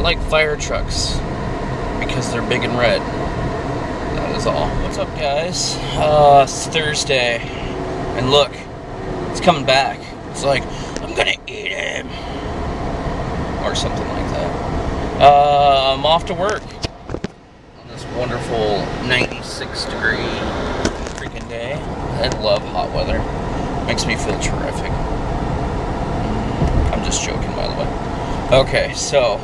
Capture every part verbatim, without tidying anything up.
I like fire trucks because they're big and red. That is all. What's up, guys? Uh, it's Thursday, and look, it's coming back. It's like, I'm gonna eat him, or something like that. Uh, I'm off to work on this wonderful ninety-six degree freaking day. I love hot weather. It makes me feel terrific. I'm just joking, by the way. Okay, so,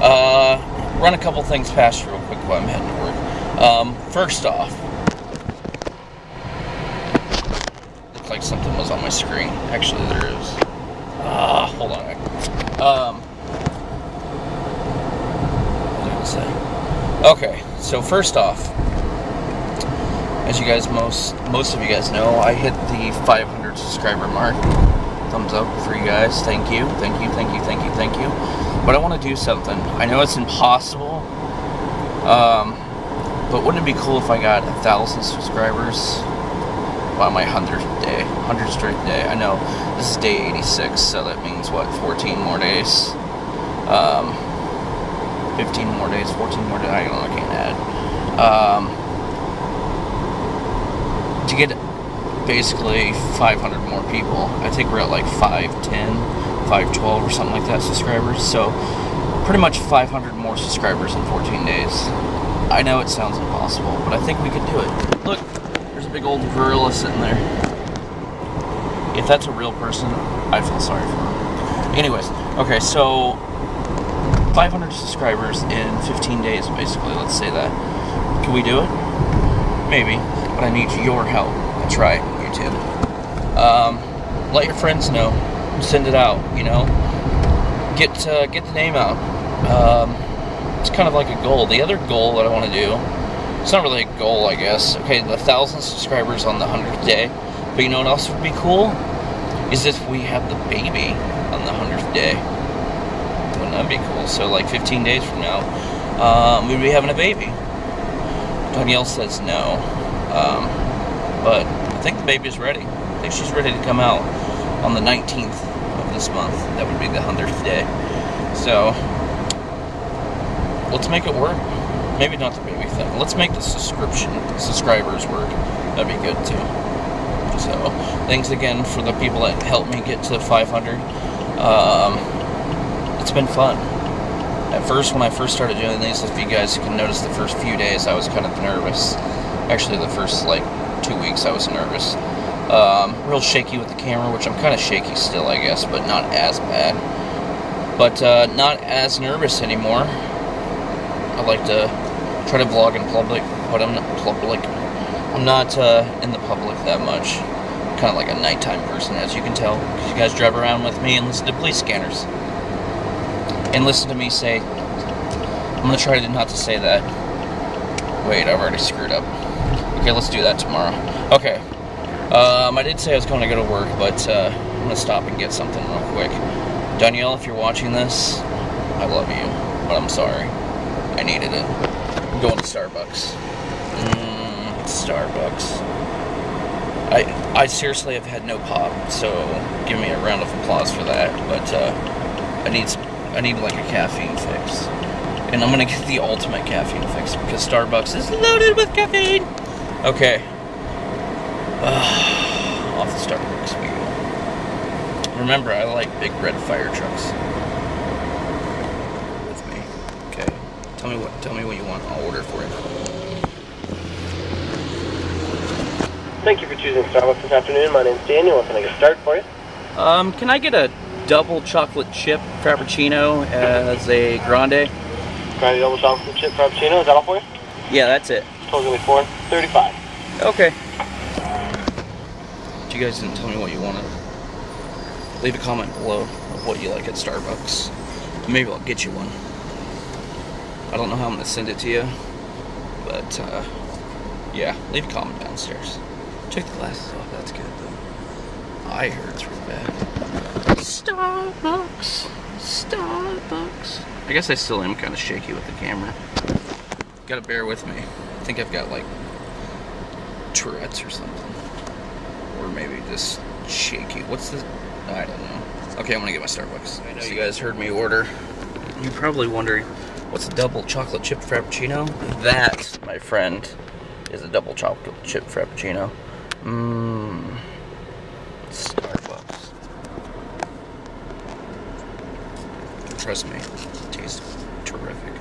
uh, run a couple things past you real quick while I'm heading to work. Um, first off, looked like something was on my screen. Actually, there is. Ah, uh, hold on. Um, what did I say? Okay, so first off, as you guys, most most of you guys know, I hit the five hundred subscriber mark. Thumbs up for you guys. Thank you, thank you, thank you, thank you, thank you. But I want to do something. I know it's impossible, um, but wouldn't it be cool if I got a thousand subscribers by my hundredth day, hundredth straight day? I know this is day eighty-six, so that means what, fourteen more days, um, fifteen more days, fourteen more days. I don't know. I can't add. Um, to get basically five hundred more people. I think we're at like five ten, five twelve or something like that subscribers, so pretty much five hundred more subscribers in fourteen days. I know it sounds impossible, but I think we could do it. Look, there's a big old gorilla sitting there. If that's a real person, I feel sorry for him. Anyways, okay, so five hundred subscribers in fifteen days, basically, let's say that. Can we do it? Maybe. But I need your help. That's right, YouTube. Um, let your friends know. Send it out. You know, get uh, get the name out. Um, it's kind of like a goal. The other goal that I want to do, it's not really a goal, I guess. Okay, the thousand subscribers on the hundredth day. But you know what else would be cool? Is if we have the baby on the hundredth day. Wouldn't that be cool? So like fifteen days from now, um, we'd be having a baby. Danielle says no. Um, but I think the baby's ready. I think she's ready to come out on the nineteenth of this month. That would be the hundredth day. So, let's make it work. Maybe not the baby thing. Let's make the subscription, subscribers work. That'd be good too. So, thanks again for the people that helped me get to five hundred. Um, it's been fun. At first, when I first started doing these, if you guys can notice the first few days, I was kind of nervous. Actually, the first, like, two weeks I was nervous. Um, real shaky with the camera, which I'm kind of shaky still, I guess, but not as bad. But uh, not as nervous anymore. I like to try to vlog in public, but I'm not public. I'm not uh, in the public that much. I'm kind of like a nighttime person, as you can tell. Because you guys drive around with me and listen to police scanners. And listen to me say, I'm going to try not to say that. Wait, I've already screwed up. Okay, let's do that tomorrow. Okay. Um, I did say I was going to go to work, but uh, I'm going to stop and get something real quick. Danielle, if you're watching this, I love you, but I'm sorry. I needed it. I'm going to Starbucks. Mm, Starbucks. I I seriously have had no pop, so give me a round of applause for that. But uh, I need I need like a caffeine fix, and I'm going to get the ultimate caffeine fix because Starbucks is loaded with caffeine. Okay. Uh, off the Starbucks we go. Remember, I like big red fire trucks. With me. Okay. Tell me what tell me what you want. I'll order for you. Thank you for choosing Starbucks this afternoon. My name's Daniel. Can I get a start for you? Um, can I get a double chocolate chip frappuccino as a grande? Grande double chocolate chip frappuccino. Is that all for you? Yeah, that's it. Totally four thirty-five. Okay. If you guys didn't tell me what you wanted, leave a comment below of what you like at Starbucks. Maybe I'll get you one. I don't know how I'm gonna send it to you, but uh, yeah, leave a comment downstairs. Check the glasses off. That's good though. I heard it's real bad. Starbucks. Starbucks. I guess I still am kind of shaky with the camera. Gotta bear with me. I think I've got like Tourette's or something, or maybe just shaky. What's the? I don't know. Okay, I'm gonna get my Starbucks. I know you guys heard me order You're probably wondering, what's a double chocolate chip frappuccino? That, my friend, is a double chocolate chip frappuccino. Mmm. Starbucks. Trust me, it tastes terrific.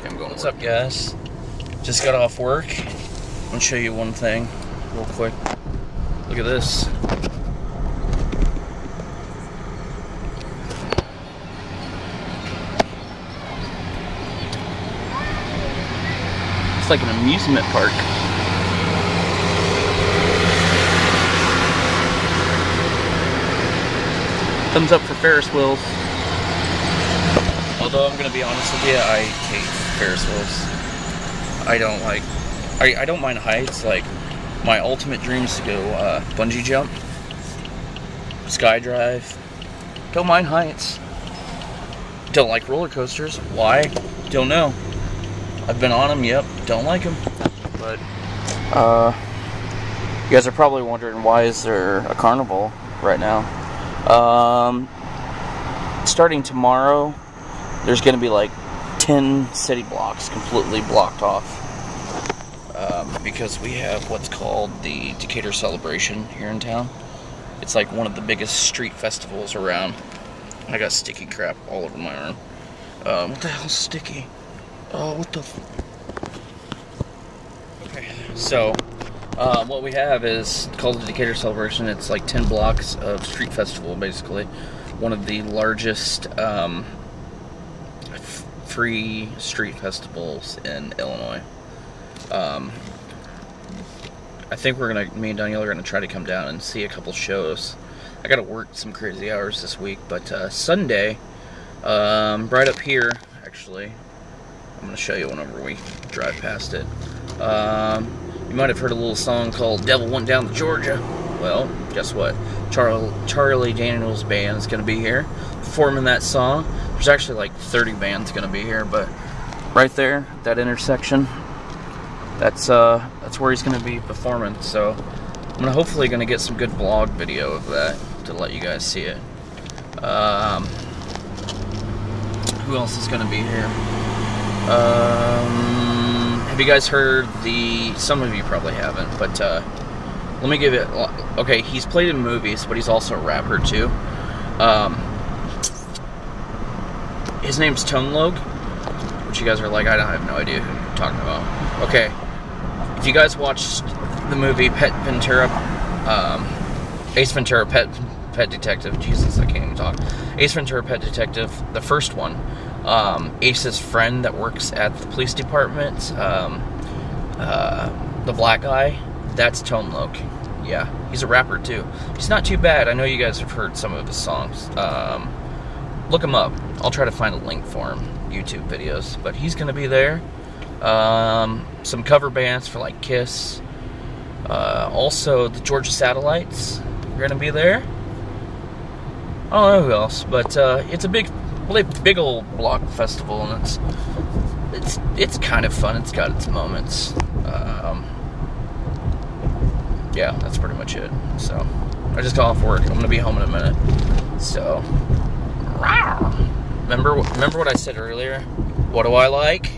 Okay, I'm going. What's up, guys? Just got off work. I'm gonna show you one thing real quick. Look at this. It's like an amusement park. Thumbs up for Ferris wheels. Although I'm gonna be honest with you, I hate Ferris wheels. I don't like. I I don't mind heights. Like my ultimate dream is to go uh, bungee jump, skydive. Don't mind heights. Don't like roller coasters. Why? Don't know. I've been on them, yep, don't like them, but, uh, you guys are probably wondering why is there a carnival right now. Um, starting tomorrow, there's going to be like ten city blocks completely blocked off, um, because we have what's called the Decatur Celebration here in town. It's like one of the biggest street festivals around. I got sticky crap all over my arm. Um, what the hell's sticky? Oh, what the f. Okay, so uh, what we have is called the Decatur Celebration. It's like ten blocks of street festival, basically. One of the largest um, f free street festivals in Illinois. Um, I think we're gonna, me and Danielle are gonna try to come down and see a couple shows. I gotta work some crazy hours this week, but uh, Sunday, um, right up here, actually. I'm going to show you whenever we drive past it. Um, you might have heard a little song called Devil Went Down to Georgia. Well, guess what? Char Charlie Daniels band is going to be here performing that song. There's actually like thirty bands going to be here, but right there, that intersection, that's uh, that's where he's going to be performing. So I'm gonna, hopefully going to get some good vlog video of that to let you guys see it. Um, who else is going to be here? Um, have you guys heard the, some of you probably haven't, but, uh, let me give it, okay, he's played in movies, but he's also a rapper, too. Um, his name's Tone Loc, which you guys are like, I don't I have no idea who you're talking about. Okay, if you guys watched the movie Pet Ventura, um, Ace Ventura, Pet, Pet Detective, Jesus, I can't even talk, Ace Ventura, Pet Detective, the first one. Um, Ace's friend that works at the police department, um, uh, the black guy, that's Tone Loc. Yeah, he's a rapper too. He's not too bad. I know you guys have heard some of his songs. Um, look him up. I'll try to find a link for him, YouTube videos. But he's going to be there. Um, some cover bands for like KISS. Uh, also, the Georgia Satellites are going to be there. I don't know who else, but uh, it's a big... Well, they big old block festival, and it's it's it's kind of fun. It's got its moments. Um, yeah, that's pretty much it. So I just got off work. I'm gonna be home in a minute. So remember, remember what I said earlier. What do I like?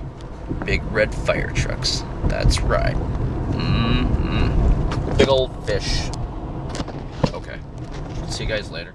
Big red fire trucks. That's right. Mm-hmm. Big old fish. Okay. See you guys later.